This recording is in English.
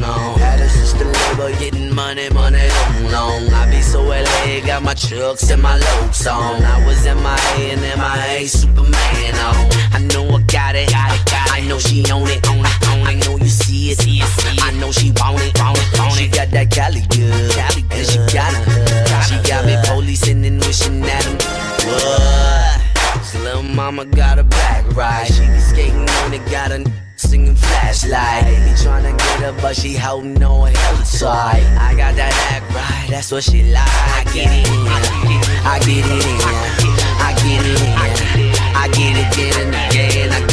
no. That is just the label, getting money, money, no. I be so LA, got my chucks and my locs on. I was MIA and MIA Superman on. I know I got it, I know she own it, own it, own it. I know you see it, see it, see it. I know she want it, want it, want it. She got that Cali good, Cali good. She got it, she got me policing and wishing at him. What? So little mama got her back right. She be skating on it, got her singing flashlight. Be tryna get her, but she holding on hella tight. I got that act right, that's what she like. I get it in, I get it in, I get it in, I get it in again.